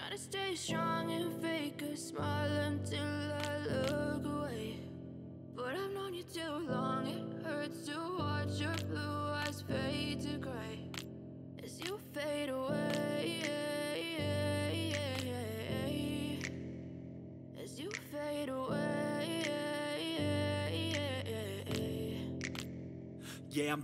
Try to stay strong and fake a smile until I look away. But I've known you too long, it hurts to watch your blue eyes fade to gray as you fade away, as you fade away. Yeah, I'm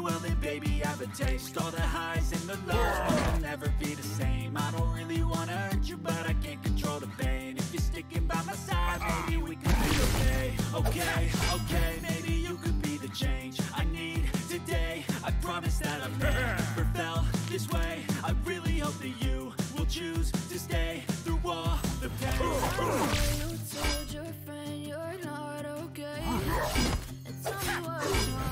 Well then baby, I have a taste. All the highs and the lows, but I'll never be the same. I don't really wanna hurt you, but I can't control the pain. If you're sticking by my side, maybe we could be okay. Okay, okay, maybe you could be the change I need today. I promise that I've never felt this way. I really hope that you will choose to stay through all the pain. You told your friend you're not okay, and tell me what's wrong.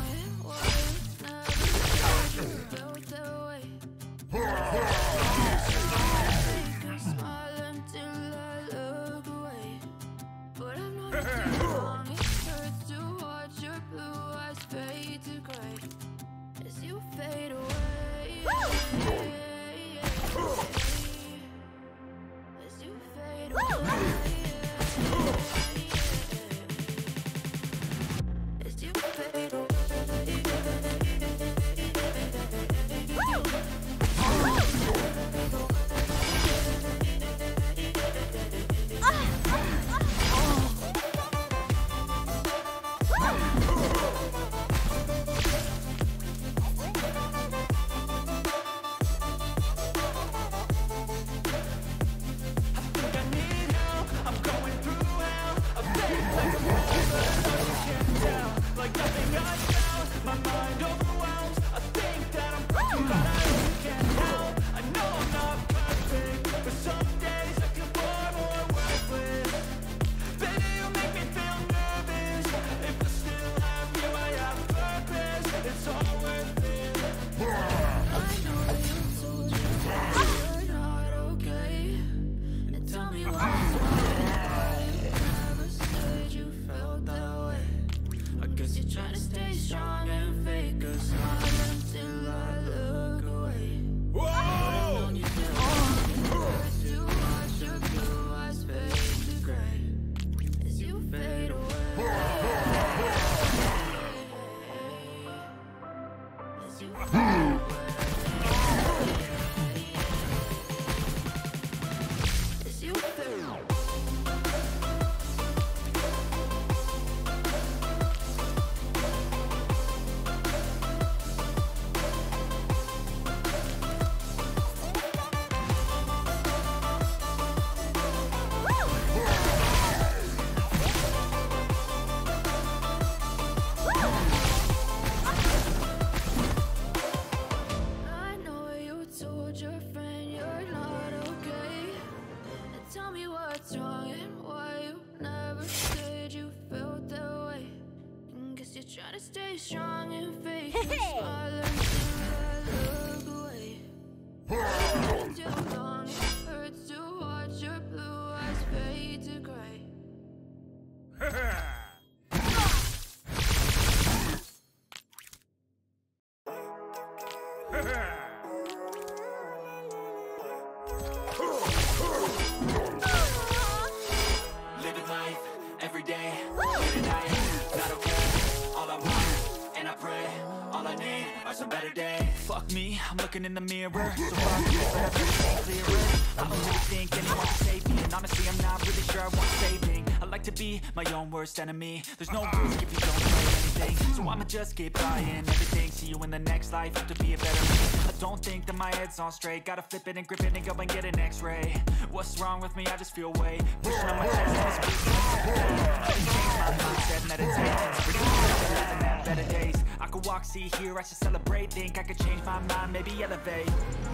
I'm looking in the mirror, so far it's clearer. I don't really think anyone can save me, and honestly I'm not really sure I want saving. I like to be my own worst enemy. There's no risk if you don't say anything, so I'ma just get buying everything. See you in the next life, have to be a better man. I don't think that my head's on straight, gotta flip it and grip it and go and get an x-ray. What's wrong with me? I just feel weight pushing on my chest and it's pushing I can change my mindset, meditate, reduce and have better days. I could walk, see, hear, I should celebrate. Think I could change my mind, maybe elevate.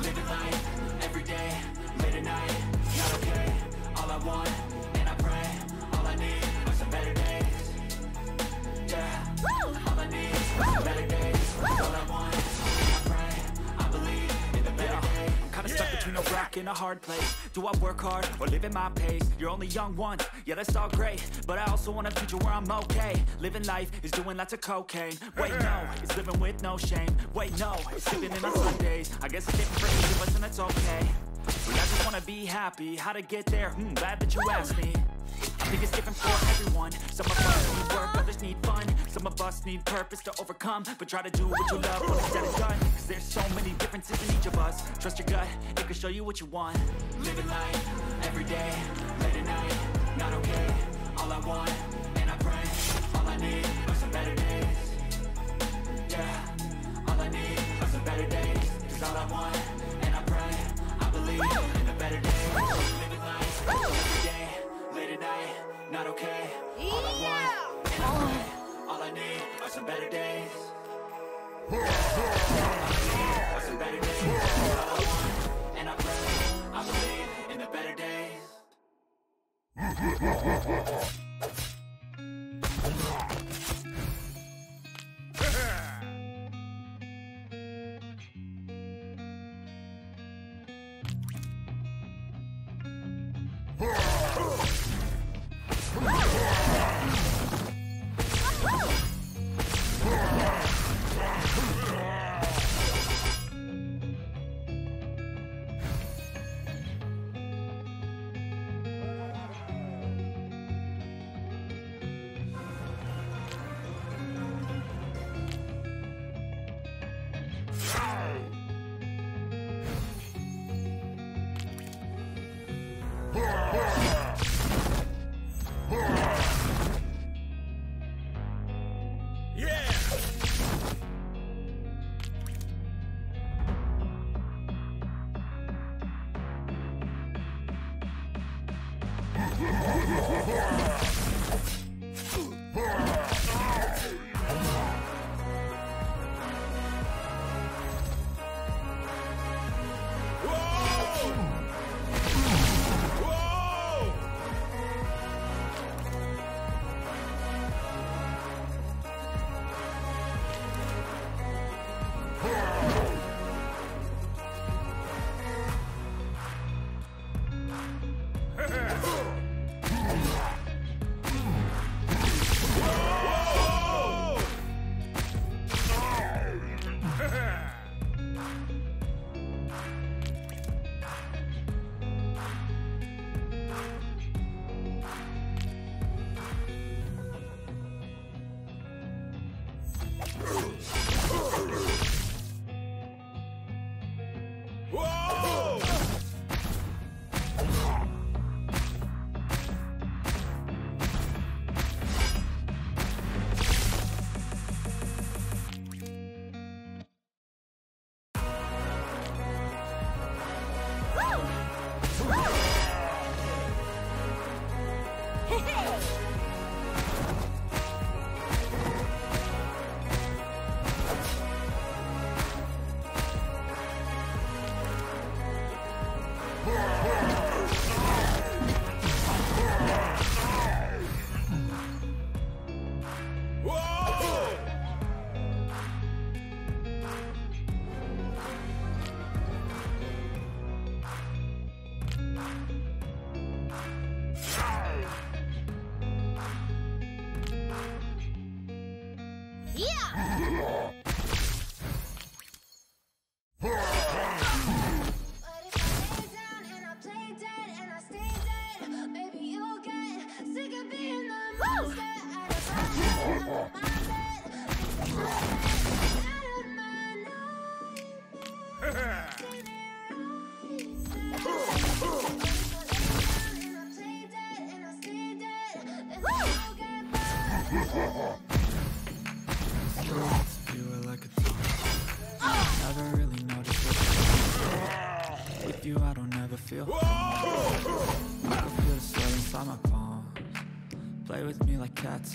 Living life, every day, late at night, not okay. All I want, and I pray, all I need are some between a rock and a hard place. Do I work hard or live at my pace? You're only young once, yeah, that's all great, but I also want a future where I'm okay. Living life is doing lots of cocaine. Wait, no, it's living with no shame. Wait, no, it's sleeping in on Sundays. I guess it's different for each of us, and that's okay. But I just wanna be happy. How to get there? Glad that you asked me. I think it's different for everyone. Some of us need work, others need fun. Some of us need purpose to overcome, but try to do what you love when it's said and done. Cause there's so many differences in each of us. Trust your gut, it can show you what you want. Living life, every day, late at night, not okay. All I want, and I pray, all I need are some better days. Yeah, all I need are some better days. Cause all I want, and I pray, I believe in a better day. Living life, every day, late at night, not okay. All I want, and I pray, all I need are some better days. All I need are some better days. All I want, and I pray, I believe in the better days.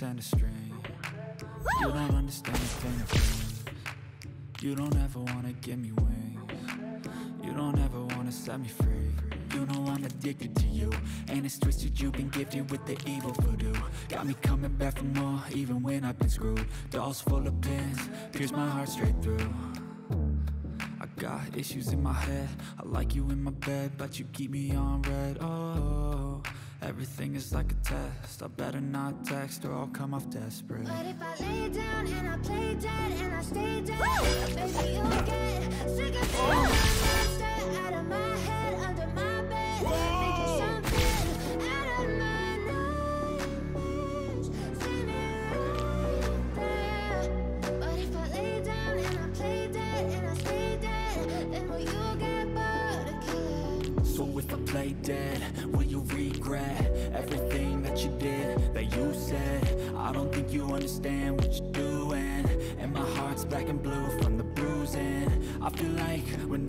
And a string. You don't understand the thing of things. You don't ever wanna give me wings. You don't ever wanna set me free. You know I'm addicted to you, and it's twisted. You've been gifted with the evil voodoo. Got me coming back for more, even when I've been screwed. Dolls full of pins, pierce my heart straight through. I Got issues in my head, I like you in my bed, but you keep me on red. Oh, everything is like a test, I better not text or I'll come off desperate. But if I lay down and I play dead and I stay dead, baby, you'll get sick of me. Stay out of my head, under my bed, making something out of my nightmares. See me right there. But if I lay down and I play dead and I stay dead, then will you get bored again? So if I play dead, will you regret everything that you did, that you said? I don't think you understand what you're doing, and my heart's black and blue from the bruising. I feel like when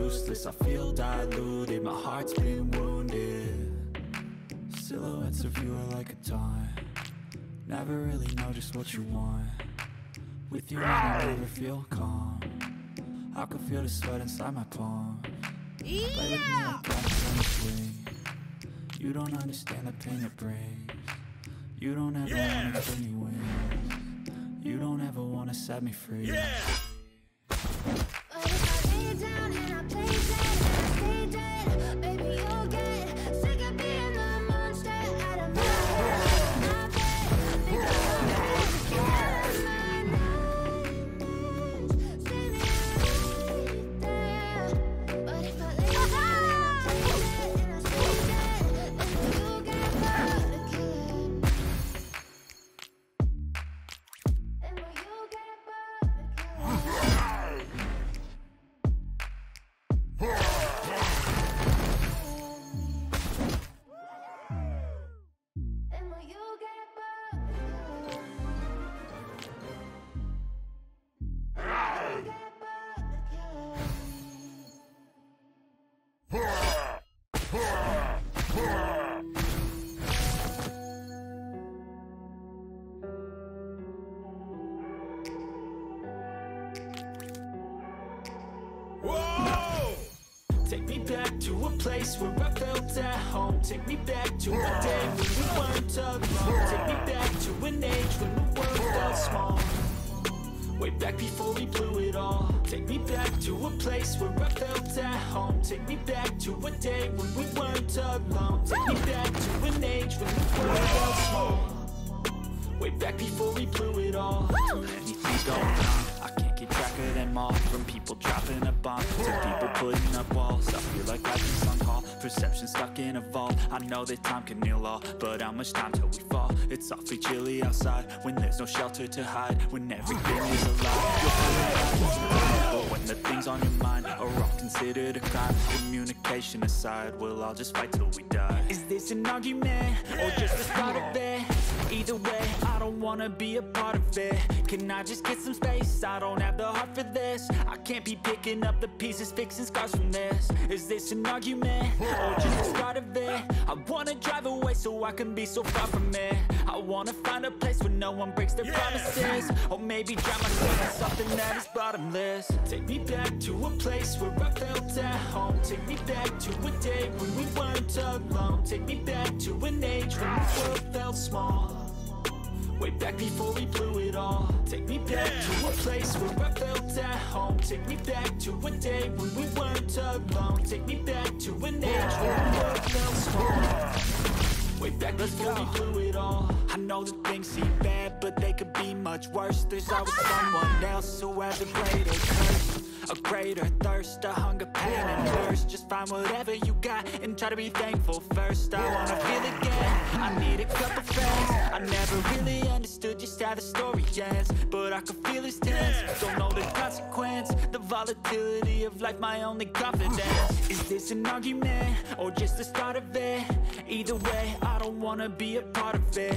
useless, I feel diluted, my heart's been wounded. Silhouettes of you are like a taunt, never really know just what you want. With you I never feel calm, I can feel the sweat inside my palm. Yeah! Play with me like bats on a swing. You don't understand the pain it brings. You don't ever want to give me wings. You don't ever want to set me free. Yeah! Take me back to a place where I felt at home. Take me back to a day when we weren't alone. Take me back to an age when the world felt small, way back before we blew it all. Take me back to a place where I felt at home. Take me back to a day when we weren't alone. Take me back to an age when the world felt small, way back before we blew it all. Too many things going on, I can't get track of them all. From people dropping a bomb to people putting up walls, I feel like life is on call, perception stuck in a vault. I know that time can heal all, but how much time till we fall? It's awfully chilly outside when there's no shelter to hide, when everything is a lie. You'll find that all is, but when the things on your mind are all considered a crime, communication aside, we'll all just fight till we die. Is this an argument or just the start of it? Either way, I don't wanna be a part of it. Can I just get some space? I don't have the heart for this. I can't be picking up the pieces, fixing scars from this. Is this an argument or just the start of it? I wanna drive away so I can be so far from it. I wanna find a place where no one breaks their promises, or maybe drown myself in something that is bottomless. Take me back to a place where I felt at home. Take me back to a day when we weren't alone. Take me back to an age when the world felt small, way back before we blew it all. Take me back to a place where I felt at home. Take me back to a day when we weren't alone. Take me back to an age when the world felt small, way back before we blew it all. I know that things seem bad, but they could be much worse. There's always someone else who has a greater curse, a greater thirst, a hunger, pain and thirst. Just find whatever you got and try to be thankful first. I wanna feel again, I need a cup of friends. I never really understood understood just how the story ends, but I could feel his tense. Don't know the consequence, the volatility of life, my only confidence. Is this an argument, or just the start of it? Either way, I don't wanna be a part of it.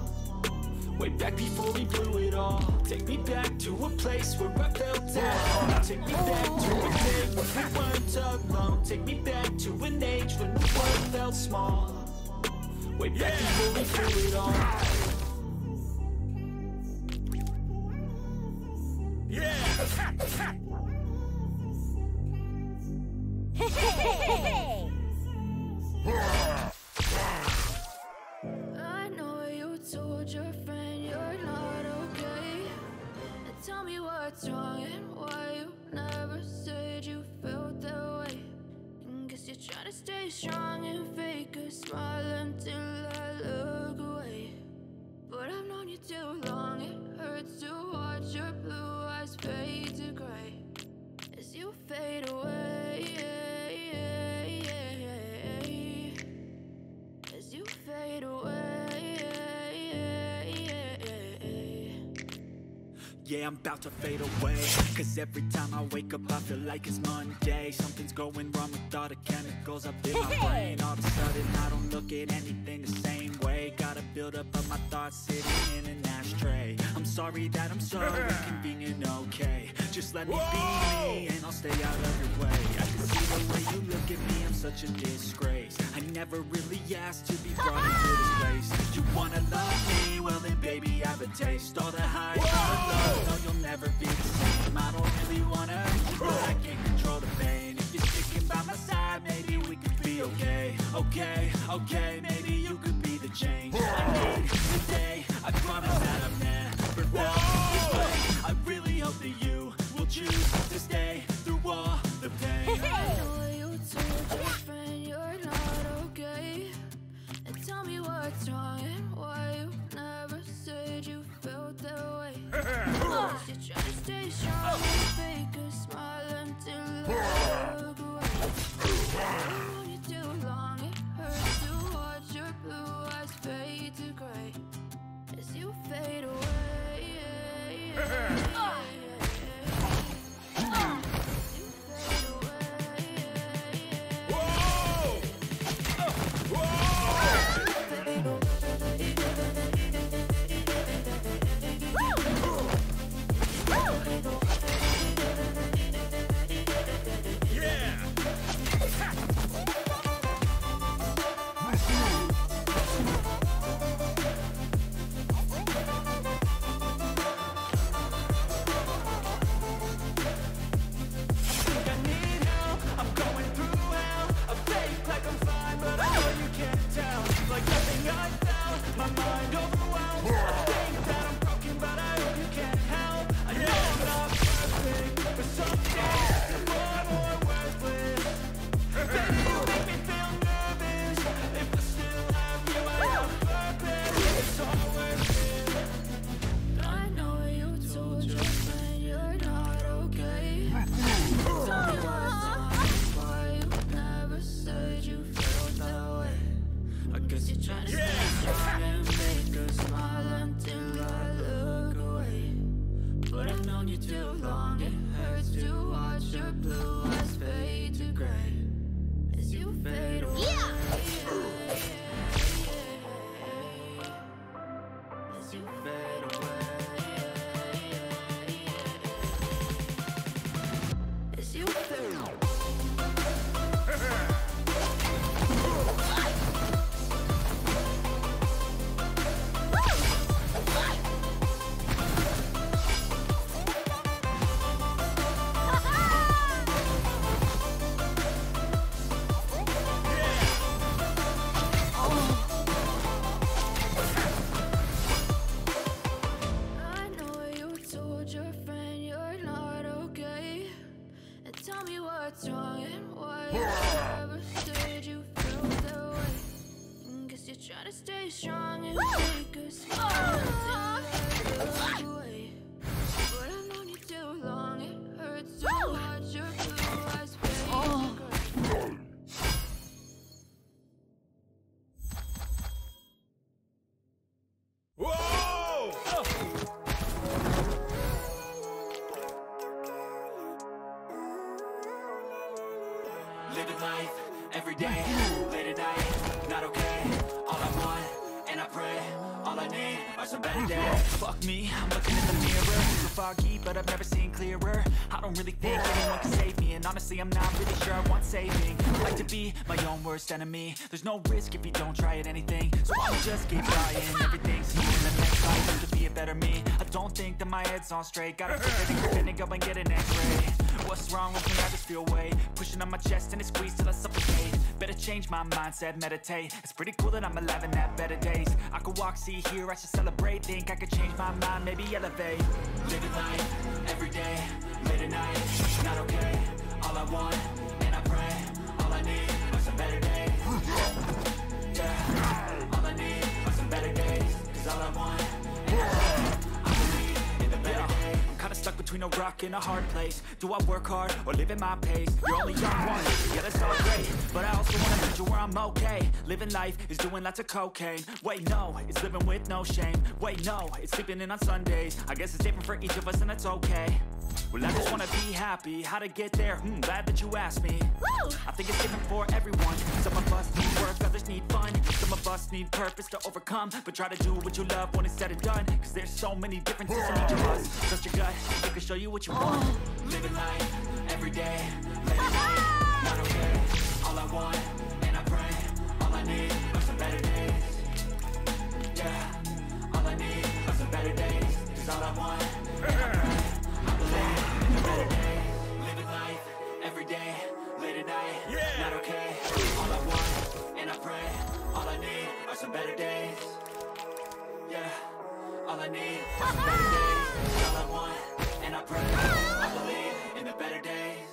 way back before we blew it all. Take me back to a place where I felt at home. Take me back to a day when we weren't alone. Take me back to an age when the world felt small, way back before we blew it all. I know you told your friend you're not okay, and tell me what's wrong and why you never said you felt that way. And guess you're trying to stay strong and fake a smile until I look away. But I've known you too long, it hurts to watch your blue eyes fade to gray as you fade away, as you fade away. Yeah, I'm about to fade away, cause every time I wake up I feel like it's Monday. Something's going wrong with all the chemicals up in my brain. All of a sudden I don't look at anything the same way. Gotta build up of my thoughts sitting in an ashtray. I'm sorry that I'm so inconvenient, okay? Just let me be me and I'll stay out of your way. I can see the way you look at me, I'm such a disgrace. I never really asked to be brought into this place. You wanna love me? Well then baby, have a taste. All the highs, all the lows. No, you'll never be the same. I don't really wanna hurt you, but I can't control the pain. If you're sticking by my side, maybe we could be okay. Maybe you could be the change I need today. I promise that I've never felt this way. I really hope that you will choose to stay through all the pain. I know you told your friend you're not okay, and tell me what's wrong and why you never said you felt that way. You try to stay strong and fake a smile until I look away. I've known you too long, it hurts to watch your blue eyes fade to grey as you fade away. Your friend Tell me what's wrong and why I ever said you feel that way. Guess you're trying to stay strong and take us away. But I've known you too long, it hurts so much. Your blue eyes fade. Fuck me, I'm looking in the mirror. So foggy, but I've never seen clearer. I don't really think anyone can save me, and honestly, I'm not really sure I want saving. I like to be my own worst enemy. There's no risk if you don't try at anything, so I'll just keep trying. Everything's new in the next life, I have to be a better me. I don't think that my head's on straight. Gotta figure it out and go and get an x-ray. What's wrong with me? I just feel weight pushing on my chest and it squeezed till I suffocate. Better change my mindset, meditate. It's pretty cool that I'm alive and have better days. I could walk, see, hear, I should celebrate. Think I could change my mind, maybe elevate. Living life, every day, late at night. Not okay, all I want, and I pray. All I need are some better days. Yeah, all I need are some better days. Cause all I want, and I believe in the better days. Kinda stuck between a rock and a hard place. Do I work hard or live at my pace? You're only young once, yeah that's all great, but I also wanna picture where I'm okay. Living life is doing lots of cocaine. Wait no, it's living with no shame. Wait no, it's sleeping in on Sundays. I guess it's different for each of us and that's okay. Well I just wanna be happy, how to get there, glad that you asked me. I think it's different for everyone. Some of us need work, others need fun. Some of us need purpose to overcome, but try to do what you love when it's said and done. Cause there's so many differences in each of us. Trust your gut, I can show you what you want. Living life, every day, late at night. Not okay, all I want, and I pray. All I need are some better days. Yeah, all I need are some better days. Cause all I want, and I pray. I believe in the better days. Living life, every day, late at night. Yeah. Not okay, all I want, and I pray. All I need are some better days. Yeah, all I need are some better days. All I want, and I pray, I believe in the better days.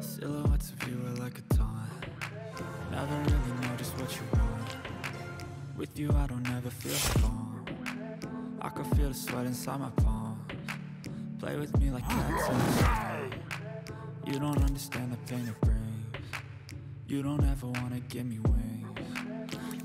Silhouettes of you are like a taunt. Never really know just what you want. With you I don't ever feel calm. I can feel the sweat inside my palms. Play with me like cats on. You don't understand the pain it brings. You don't ever wanna give me wings.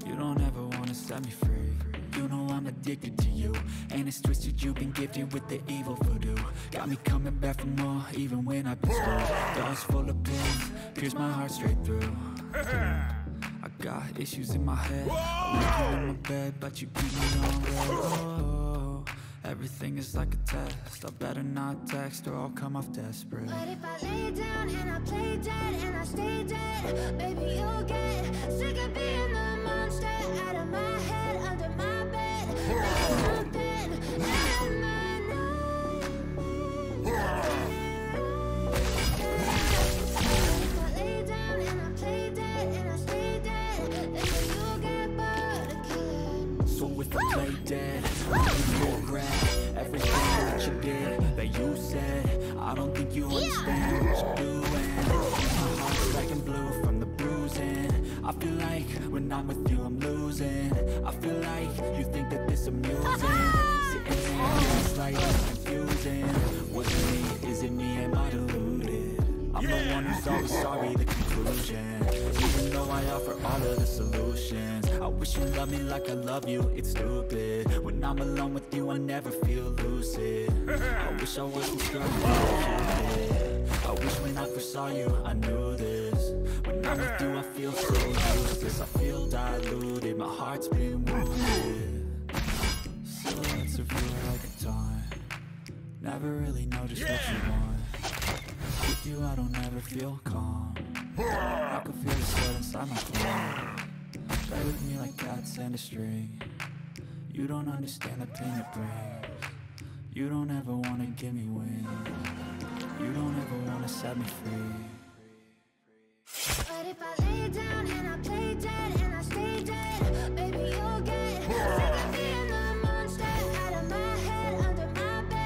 You don't ever wanna set me free. You know I'm addicted to you, and it's twisted, you've been gifted with the evil voodoo. Got me coming back for more, even when I've been screwed. Dolls full of pins, pierce my heart straight through. I got issues in my head. I lay in my bed, but you keep me on red. Oh, everything is like a test. I better not text or I'll come off desperate. But if I lay down and I play dead and I stay dead, baby, you'll get sick of being the monster out of my head, under my dead, I regret everything that you did, that you said. I don't think you understand what you're doing. My heart's black and blue from the bruising. I feel like when I'm with you I'm losing. I feel like you think that this amusing. Sitting there, it's like confusing. Was it me? Is it me? Am I deluded? I'm the one who's always sorry, the conclusion. Even though I offer all of the solutions, I wish you loved me like I love you, it's stupid. When I'm alone with you, I never feel lucid. I wish I wasn't struck by Cupid. I wish when I first saw you, I knew this. When I'm with you, I feel so useless. I feel diluted, my heart's been wounded. Silhouettes of you are like a taunt. Never really know just what you want. With you I don't ever feel calm. I can feel the sweat inside my palms. Play with me like cats and a string. You don't understand the pain it brings. You don't ever wanna give me wings. You don't ever wanna set me free. But if I lay down and I play dead and I stay dead, baby, you'll get sick of being the monster out of my head, under my bed.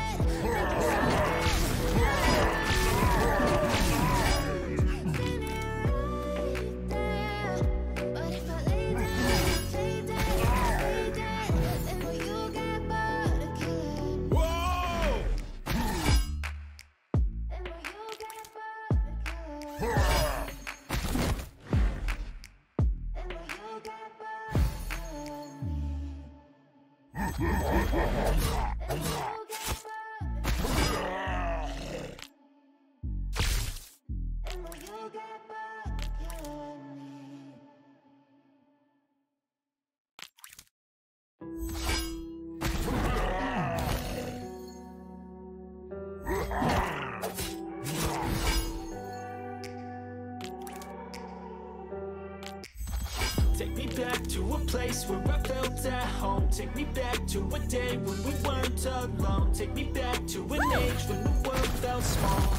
Take me back to a place where I felt at home. Take me back to a day when we weren't alone. Take me back to an age when the world felt small.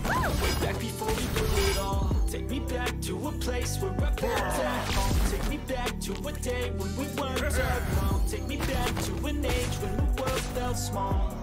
Way back before we knew it all. Take me back to a place where I felt at home. Take me back to a day when we weren't alone. Take me back to an age when the world felt small.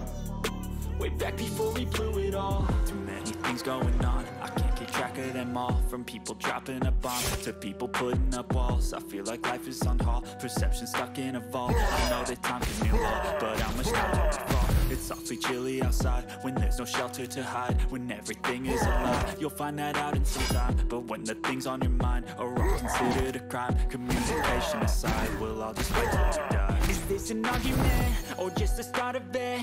Way back before we blew it all. Too many things going on, I can't keep track of them all. From people dropping a bomb, to people putting up walls. I feel like life is on hold, perception stuck in a vault. I know that time can heal all, but how much time do we fall? It's awfully chilly outside, when there's no shelter to hide. When everything is a lie, you'll find that out in some time. But when the things on your mind are all considered a crime, communication aside, we'll all just wait till we die. Is this an argument, or just the start of it?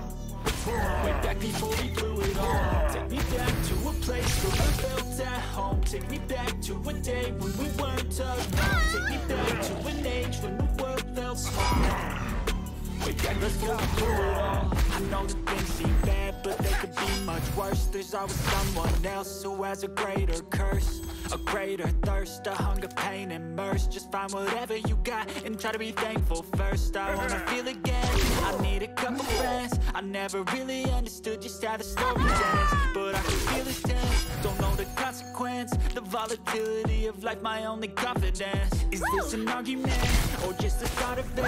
Way back before we blew it all. Take me back to a place where I felt at home. Take me back to a day when we weren't alone. Take me back to an age when we else. We can just go through it all. I know the things seem bad, but they could be much worse. There's always someone else who has a greater curse, a greater thirst, a hunger, pain, and mercy. Just find whatever you got and try to be thankful first. I wanna feel again, I need a couple friends. I never really understood just how the story ends, but I can feel it's tense. Don't know the consequence, the volatility of life, my only confidence. Is this an argument, or just the start of it?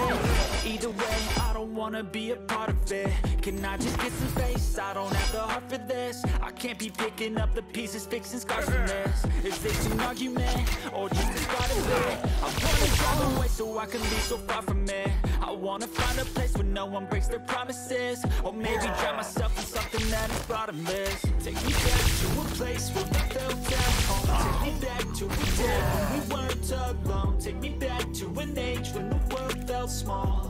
Either way, I don't wanna be a part of it. Can I just get some space? I don't have the heart for this. I can't be picking up the pieces, fixing scars from this. Is this an argument, or just the start of it? I wanna drive away so I can be so far from it. I wanna find a place where no one breaks their promises, or maybe drown myself in something that is bottomless. Take me back to a place where we felt at home. Take me back to a day when we weren't alone. Take me back to an age when the world felt small,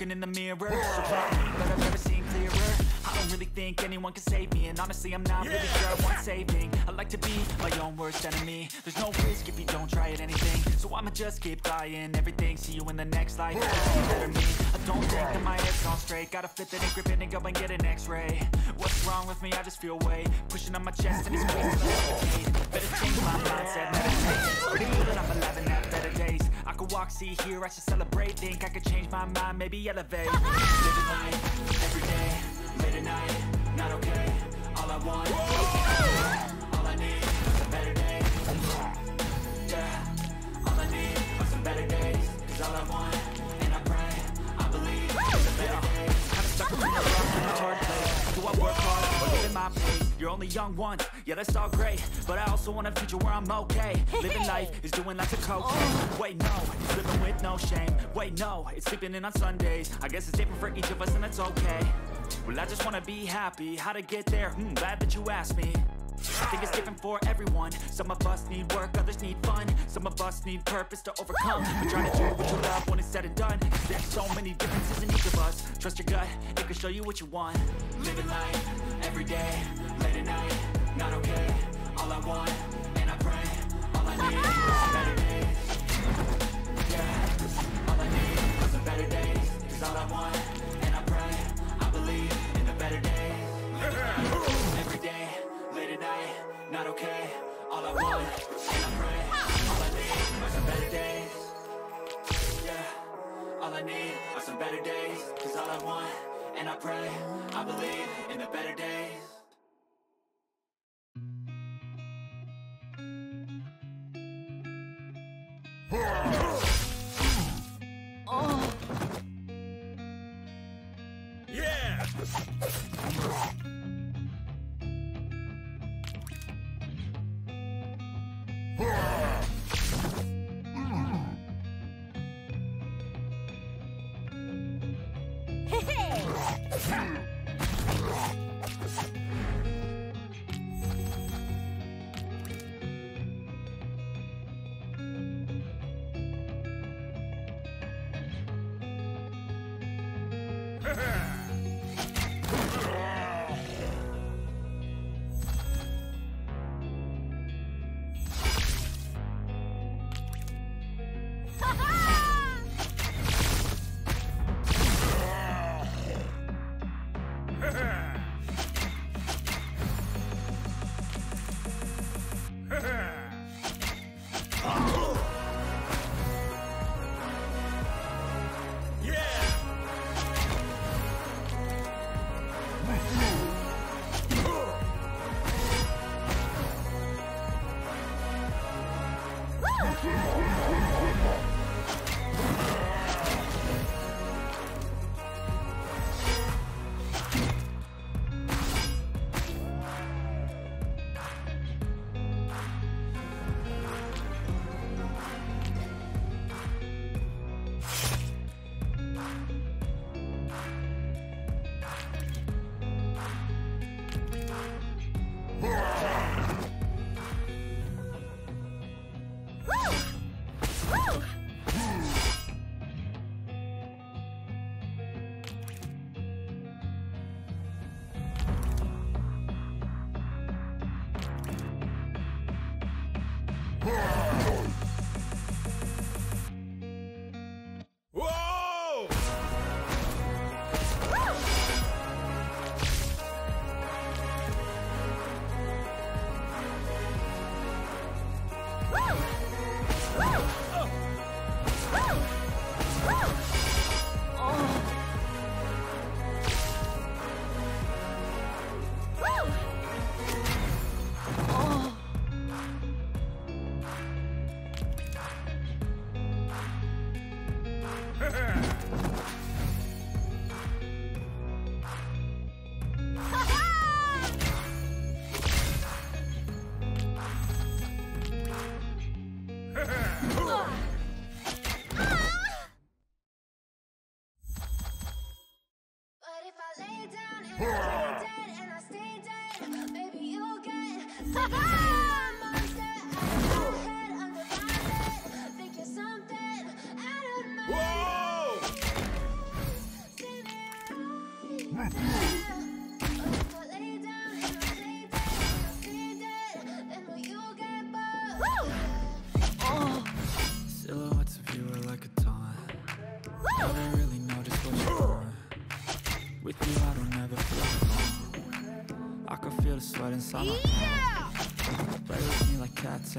In the mirror, so proud, but I've never seen clearer. I don't really think anyone can save me, and honestly I'm not really sure I want saving. I like to be my own worst enemy. There's no risk if you don't try at anything, so I'ma just keep buying everything. See you in the next life, better me. I don't think that my head's on straight, gotta flip it and grip it and go and get an x-ray. What's wrong with me? I just feel weight pushing on my chest and it's crazy. Better change my mindset, meditate. Pretty cool that I'm alive and have better days. I could walk, see, hear, I should celebrate. Think I could change my mind, maybe elevate. Living life, every day, late at night, not okay. All I want, all I need, some better days. Yeah, all I need are some better days. Is all I want, and I pray, I believe, some better days. Kind of stuck between the rocks and the hard place. Do I work hard or live in my pace? You're only young once, yeah, that's all great, but I also want a future where I'm okay. Living life is doing lots of cocaine. Wait, no, it's living with no shame. Wait, no, it's sleeping in on Sundays. I guess it's different for each of us and that's okay. Well, I just want to be happy. How to get there? Glad that you asked me. I think it's different for everyone. Some of us need work, others need fun. Some of us need purpose to overcome. But try to do what you love when it's said and done. There's so many differences in each of us. Trust your gut, it can show you what you want. Living life, every day, late at night, not okay. All I want, and I pray, all I need are some better days. Yeah, all I need are some better days. Is all I want, and I pray, I believe in the better days. Living life, every day, late at night, not okay. All I want, and I pray, all I need are some better days. Yeah, all I need are some better days. Is all I want, and I pray, I believe in the better days. Oh. Yeah. Yeah!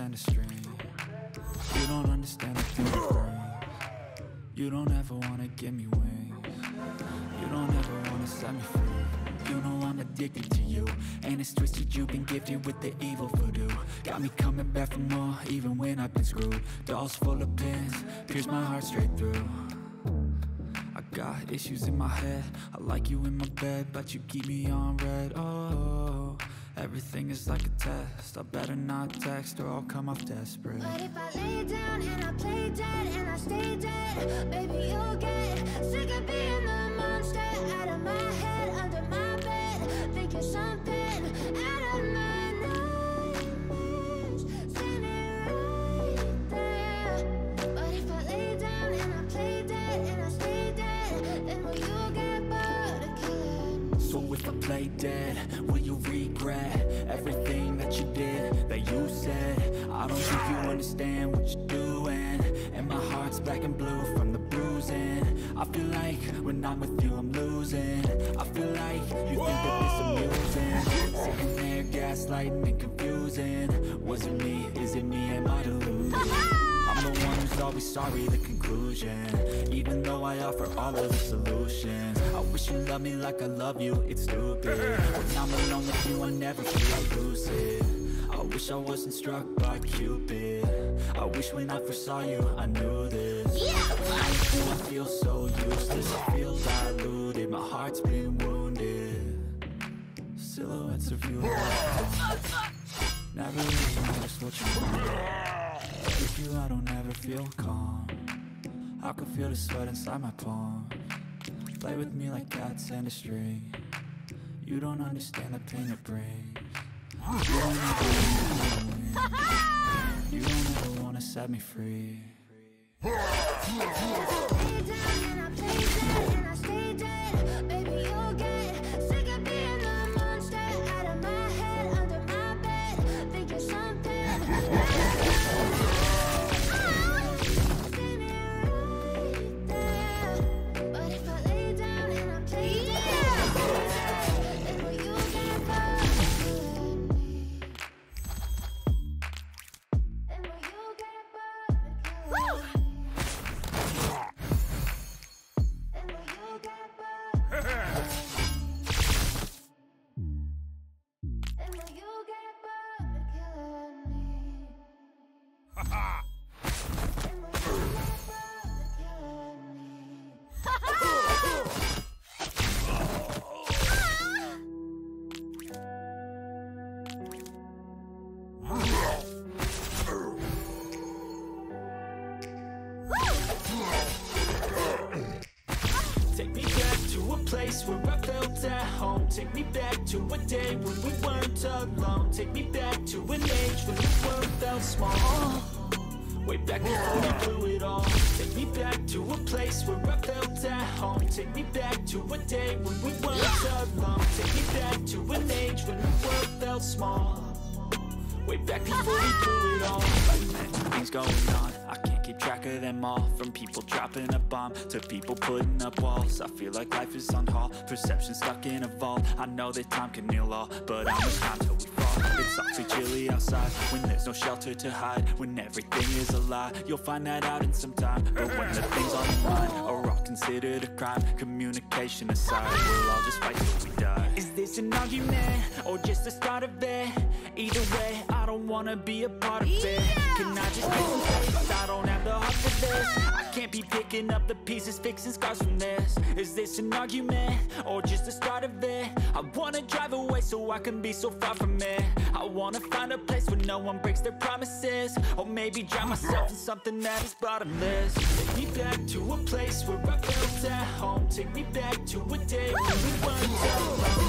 And a string. You don't understand the thing it brings. You don't ever wanna give me wings. You don't ever wanna set me free. You know I'm addicted to you, and it's twisted, you've been gifted with the evil voodoo. Got me coming back for more, even when I've been screwed. Dolls full of pins, pierce my heart straight through. I got issues in my head, I like you in my bed, but you keep me on red. Oh, everything is like a test. I better not text or I'll come off desperate. But if I lay down and I play dead and I stay dead, baby, you'll get sick of being the monster out of my head, under my bed. Think you're something out of my nightmares, sitting right there. But if I lay down and I play dead and I stay dead, then will you get bored of killing me? So if I play dead, will you regret everything that you did, that you said? I don't think you understand what you're doing, and my heart's black and blue from the bruising. I feel like when I'm with you I'm losing. I feel like you think that it's amusing, sitting there gaslighting and confusing. Was it me? Is it me? Am I deluded? I'm the one who's always sorry, the conclusion, even though I offer all of the solutions. I wish you loved me like I love you, it's stupid. When I'm alone with you, I never feel lucid. I wish I wasn't struck by Cupid. I wish when I first saw you, I knew this. I feel so useless, I feel diluted. My heart's been wounded. Silhouettes of you. Never really noticed what you want. With you, I don't ever feel calm. I can feel the sweat inside my palm. Play with me like cats and a string. You don't understand the pain it brings. You don't ever wanna set me free. I lay down and I play dead and I stay dead. Baby, you'll get sick of being the monster out of my head, under my bed. Think you're something out of my. To people putting up walls, I feel like life is on hold. Perception stuck in a vault. I know that time can heal all, but how much time till we fall? It's awfully chilly outside when there's no shelter to hide. When everything is a lie, you'll find that out in some time. But when the things on your mind are all considered a crime, communication aside, we'll all just fight till we die. Is this an argument or just the start of it? Either way, I don't wanna be a part of it. Can I just get some? I don't have the heart for this. Can't be picking up the pieces, fixing scars from this. Is this an argument or just the start of it? I wanna drive away so I can be so far from it. I wanna find a place where no one breaks their promises, or maybe drown myself in something that is bottomless. Take me back to a place where I felt at home. Take me back to a day when we weren't alone.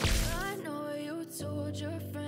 I know you told your friend.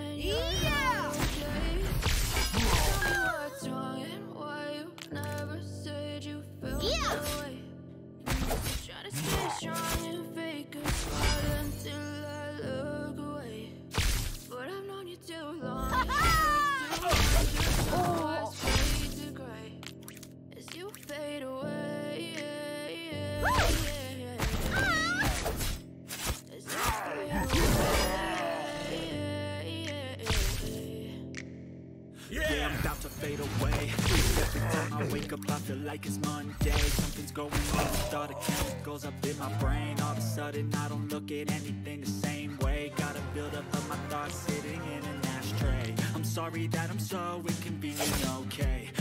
About to fade away. Every time I wake up I feel like it's Monday. Something's going on with all the chemicals up in my brain. All of a sudden I don't look at anything the same way. Gotta build up of my thoughts sitting in an ashtray. I'm sorry that I'm so inconvenient, okay?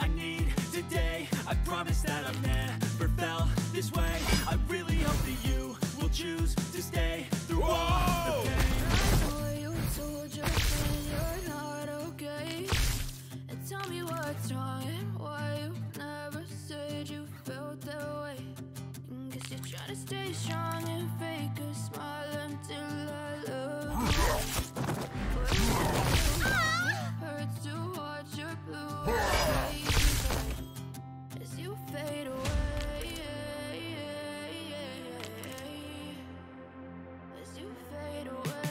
I need today. I promise that I've never felt this way. I really hope that you will choose to stay through all the pain. I know you told your friend you're not okay, and tell me what's wrong and why you never said you felt that way. You're trying to stay strong and fake a smile until I look. It hurts to watch your blue eyes as you fade away, as you fade away.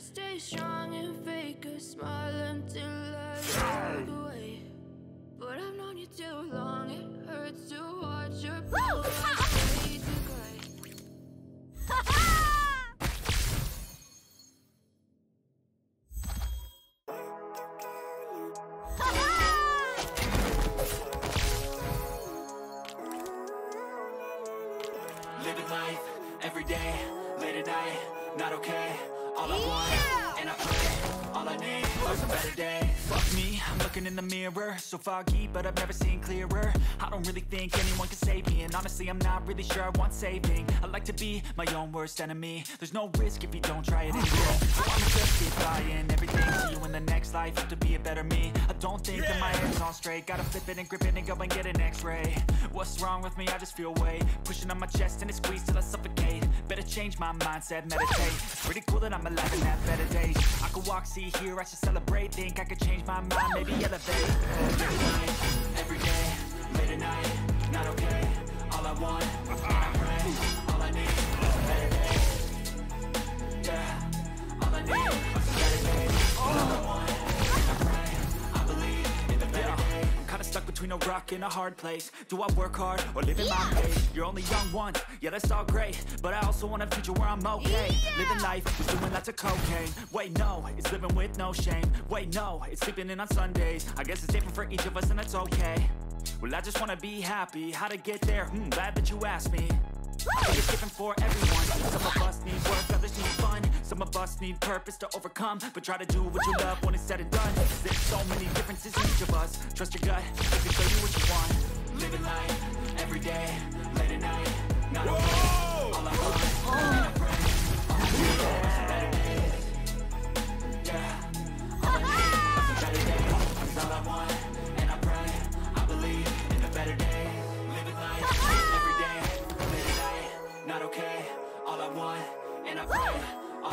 stay strong and fake a smile until I walk away. But I've known you too long, it hurts to watch your face decline. In the mirror, so foggy, but I've never seen clearer. I don't really think anyone can save me, and honestly, I'm not really sure I want saving. I like to be my own worst enemy. There's no risk if you don't try it anyway. So I'ma just keep buying everything. See you in the next life, have to be a better me. I don't think that my head's on straight. Gotta flip it and grip it and go and get an x-ray. What's wrong with me? I just feel weight pushing on my chest and it squeezed till I suffocate. Better change my mindset, meditate. It's pretty cool that I'm alive and have better days. I could walk, see, hear, I should celebrate. Think I could change my mind, maybe elevate. Every day, late at night, not okay. All I want, I pray. All I need, better days. Yeah, all I need, better days. All I want, I pray. I believe in the better days. I'm kinda stuck between a rock and a hard place. Do I work hard or live in my pace? You're only young once, yeah, that's all great. But I also want a future where I'm okay. Living life is doing lots of cocaine. Wait, no, it's living with no shame. Wait, no, it's sleeping in on Sundays. I guess it's different for each of us and that's okay. Well, I just want to be happy. How to get there? Glad that you asked me. I think it's different for everyone. Some of us need work, others need fun. Some of us need purpose to overcome. But try to do what you love when it's said and done. There's so many differences in each of us. Trust your gut, it can show you what you want. Living life, every day, late at night, not okay. All I want, I pray. All I need is a better day. That's all I want, and I pray. I believe in a better day. Living life, every day, late at night, not okay. All I want, and I pray. All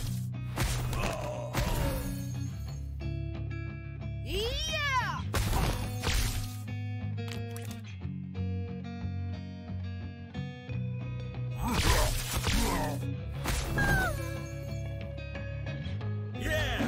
Oh. Yeah!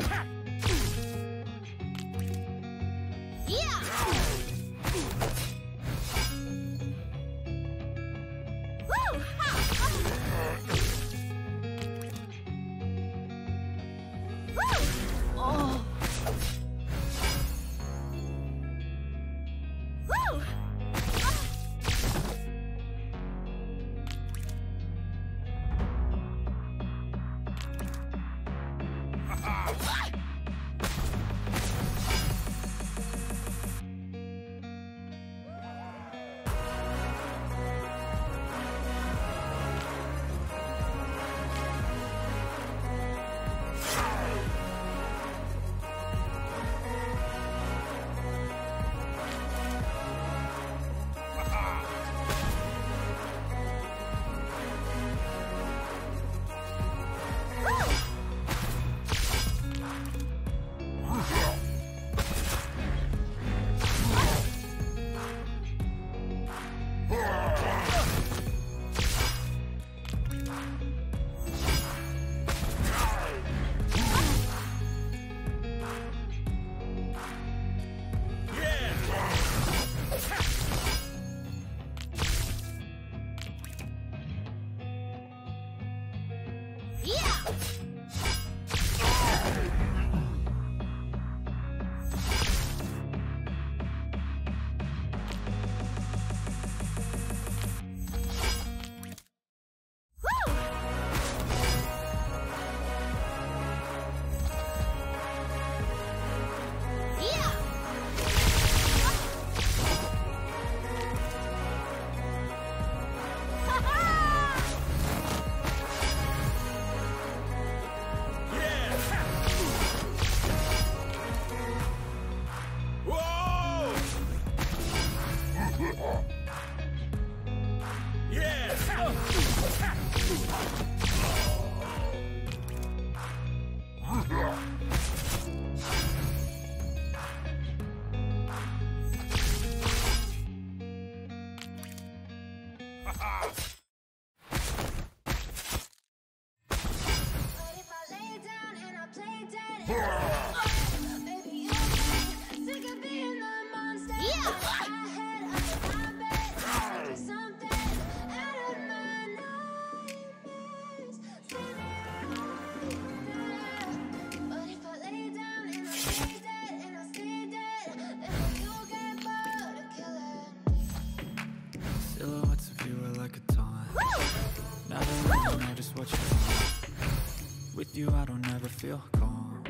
You, I don't ever feel calm.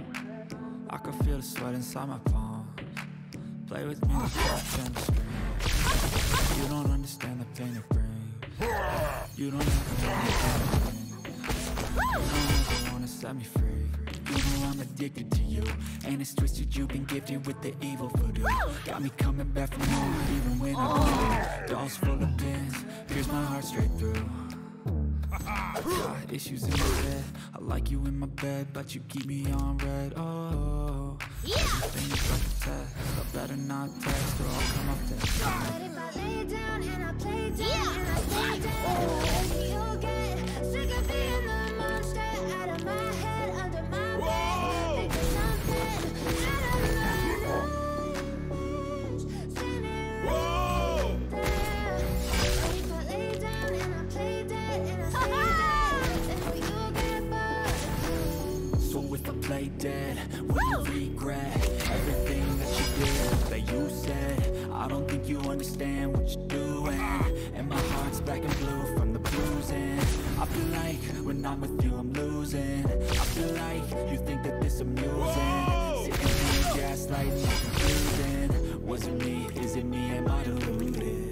I can feel the sweat inside my palms. Play with me, and scream. You don't understand the pain it brings. You don't ever wanna set me free. You know I'm addicted to you, and it's twisted. You've been gifted with the evil voodoo. Got me coming back for more, even when I'm dolls full of pins. Pierce my heart straight through. Got issues in my head. I like you in my bed, but you keep me on red. Oh, yeah. Everything is like a test. I better not text, or I'll come up dead. But if I lay down and I play dead, yeah, and I stay dead, oh, you'll get sick of being the monster out of my head, under my whoa bed, thinking something out of my nightmares, standing right there. But if I lay down and I play dead, and I stay dead, if I play dead, will you regret everything that you did, that you said? I don't think you understand what you're doing, and my heart's black and blue from the bruising. I feel like when I'm with you, I'm losing. I feel like you think that this amusing. Whoa! Sitting in the gaslight, confusing. Was it me? Is it me? Am I deluded?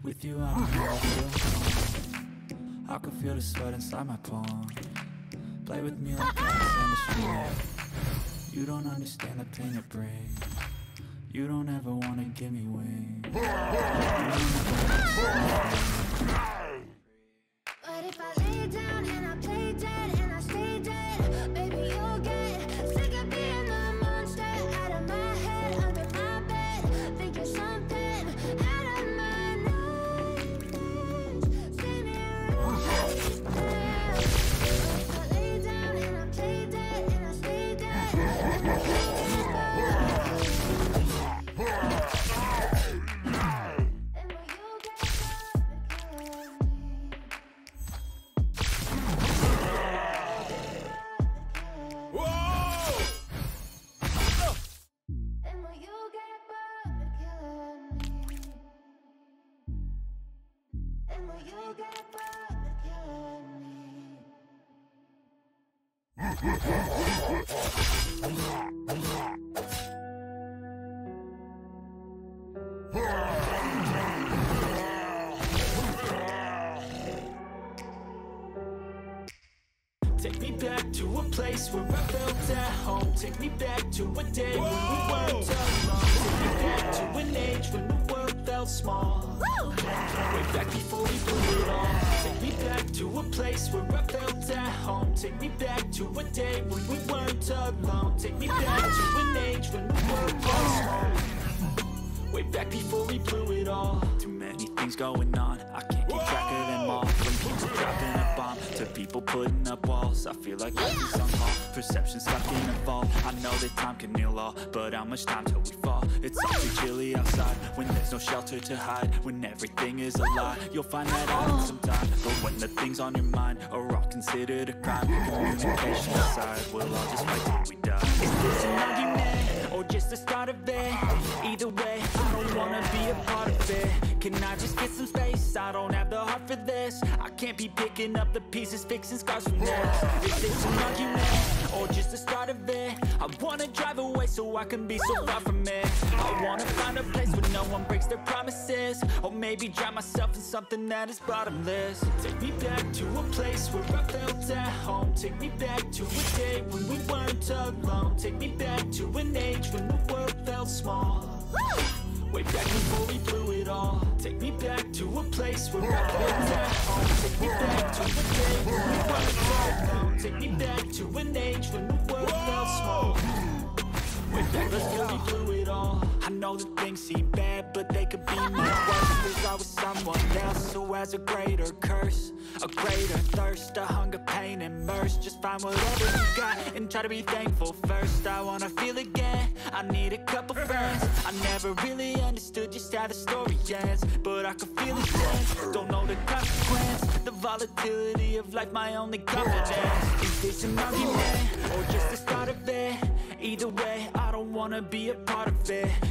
With you, I don't know, I feel calm. I can feel the sweat inside my palm. Play with me like I'm in the street. You don't understand the pain it brings. You don't ever wanna give me wings. But if I lay down and I play dead and I stay dead, baby, you'll get sick of being the monster out of my head, under my bed, thinking something out of my nightmares, standing right there. Take me back to a place where I felt at home. Take me back to a day when we weren't alone. Take me back to an age when the world felt small. Way back before we blew it all. Take me back to a place where I felt at home. Take me back to a day when we weren't alone. Take me back to an age when the world felt small. Way back before we blew it all. Too many things going on, I can't keep track of them all. From people dropping a bomb to people putting up walls, I feel like life is on hold. Perception stuck in a vault. I know that time can heal all, but how much time till we fall? It's all too chilly outside when there's no shelter to hide. When everything is a lie, you'll find that out in some time. But when the things on your mind are all considered a crime, communication aside, we'll all just fight till we die. Is this an argument or just the start of it? Either way, I don't wanna be a part of it. Can I just get some space? I don't have the heart for this. I can't be picking up the pieces, fixing scars from that. Is this an argument, or just the start of it? I wanna drive away so I can be so far from it. I wanna find a place where no one breaks their promises, or maybe drown myself in something that is bottomless. Take me back to a place where I felt at home. Take me back to a day when we weren't alone. Take me back to an age when the world felt small. Way back before we blew it all. Take me back to a place where I felt at home. Take me back to a day when we weren't alone. Take me back to an age when the world felt small. Way back before we blew it all. I know that things seem bad, but they could be much worse. There's always someone else who has a greater curse, a greater thirst, a hunger, pain, and mercy. Just find whatever you got and try to be thankful first. I wanna feel again, I need a couple friends. I never really understood just how the story ends, but I can feel it then. Don't know the consequence, the volatility of life, my only confidence. Is this an argument, or just the start of it? Either way, I don't wanna be a part of it.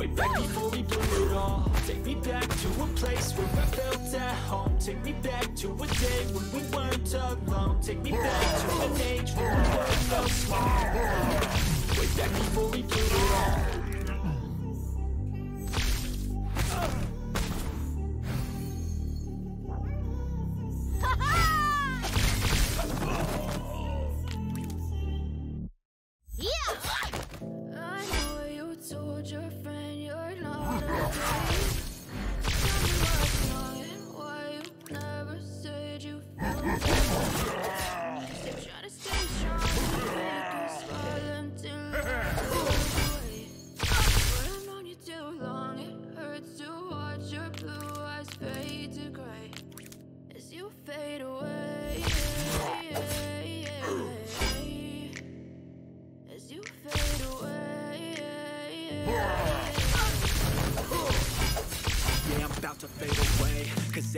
Way back before we blew it all. Take me back to a place where I felt at home. Take me back to a day when we weren't alone. Take me back to an age where the world felt small. Way back before we blew it all.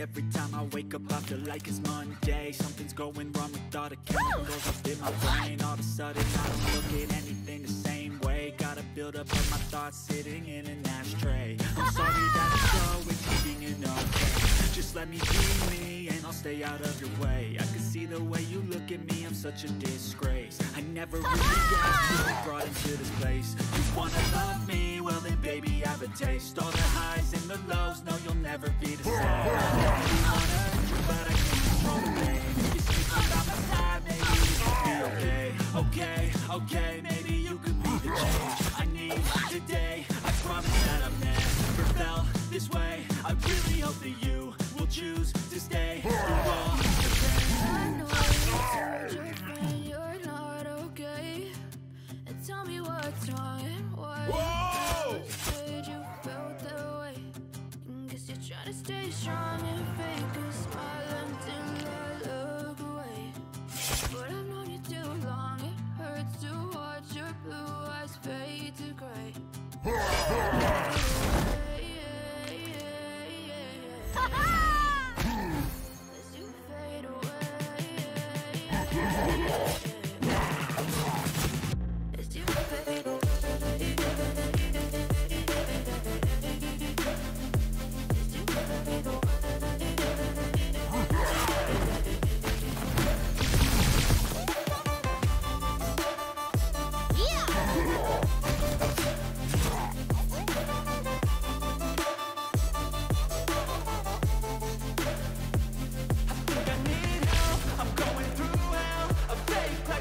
Every time I wake up I feel like it's Monday. Something's going wrong with all the chemicals up in my brain. All of a sudden I don't look at anything the same way. Gotta build up of my thoughts sitting in an ashtray. I'm sorry that I'm so intriguing and okay. Just let me be me and I'll stay out of your way. I can see the way you look at me, I'm such a disgrace. I never really asked to be brought into this place. You wanna love me? Well then baby, I have a taste. All the highs and the lows, no you'll never be the same. I never wanna hurt you, but I can't control the pain. You stick about my side, maybe you could be okay. Okay, okay, maybe you could be the change I need today. I promise that I've never felt this way. I really hope that you will choose to stay through all the pain. I know you told your friend you're not okay, and tell me what's wrong and why. Stay strong and fake a smile until I look away. But I've known you too long, it hurts to watch your blue eyes fade to gray. As you fade away. As you fade away. Take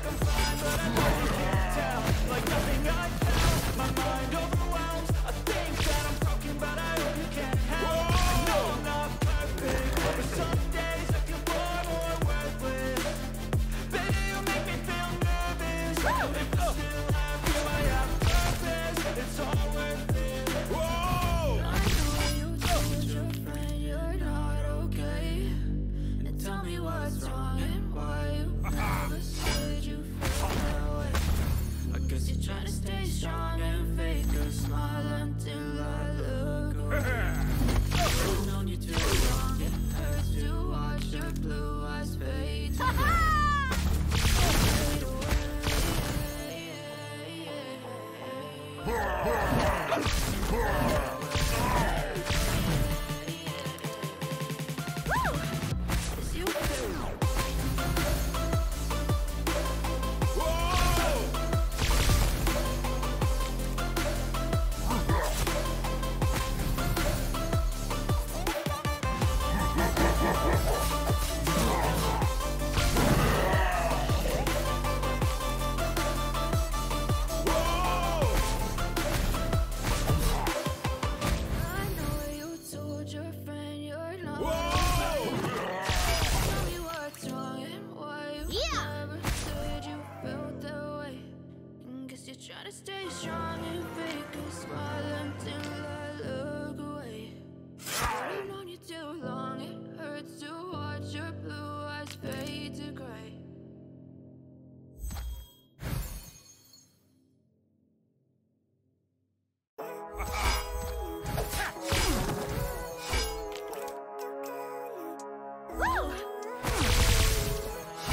stay strong and fake a smile until I look away. I've known you too long, it hurts to watch your blue eyes fade away. Try to stay strong and fake a smile until I look away. I've known you too long, it hurts to watch your blue eyes fade to gray.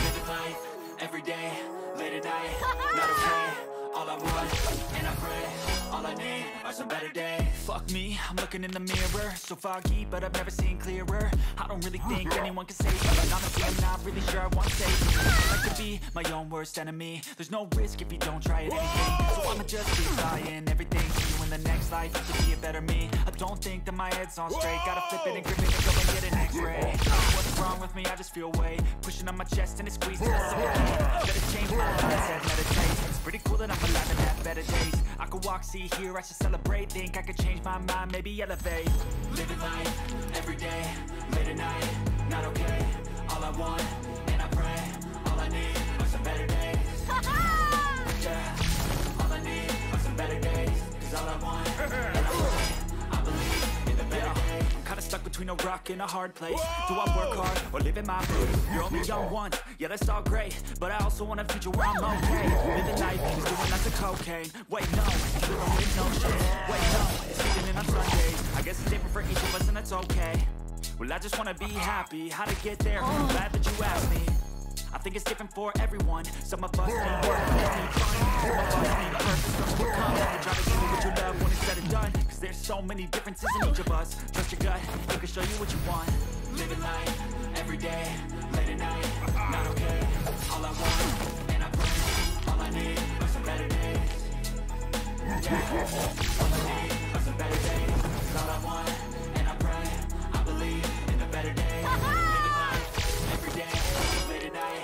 Living life, every day, late at night, not afraid. All I want, and I pray, all I need are some better days. Fuck me, I'm looking in the mirror, so foggy, but I've never seen clearer. I don't really think anyone can save me, but honestly, I'm not really sure I want saving. I like to be my own worst enemy. There's no risk if you don't try it anything. So I'ma just keep trying everything. See you in the next life, you can be a better me. I don't think that my head's on straight. Gotta flip it and grip it and go and get an x-ray. What's wrong with me? I just feel weight pushing on my chest and it squeezes. Gotta change my mindset, meditate. It's pretty cool that I'm alive and have better days. I could walk, see, hear, I should celebrate. Think I could change my mind, maybe elevate. Living life, every day, late at night, not okay. All I want, and I pray, all I need are some better days. Yeah, all I need are some better days. Cause all I want, and I pray, I believe in the better days. I'm kinda stuck between a rock and a hard place. Whoa! Do I work hard or live in my mood? You're only young once, yeah, that's all great, but I also want a future where I'm okay. Living life, doing lots of cocaine. Wait, no, doing with no shit. Wait, no, it's evening on Sundays. I guess it's different for each of us and that's okay. Well, I just wanna be happy. How to get there? I'm glad that you asked me. I think it's different for everyone. Some of us need work, need fun. Some of us need purpose. Some will come and try to do what you love when it's said and done. Cause there's so many differences in each of us. Trust your gut, it can show you what you want. Living life, every day, late at night, not okay. All I want, and I pray, all I need are some better days. Yeah, all I need are some better days. Cause all I want, and I pray, I believe in the better days. Living life, every day, late at night,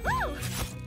Whoa!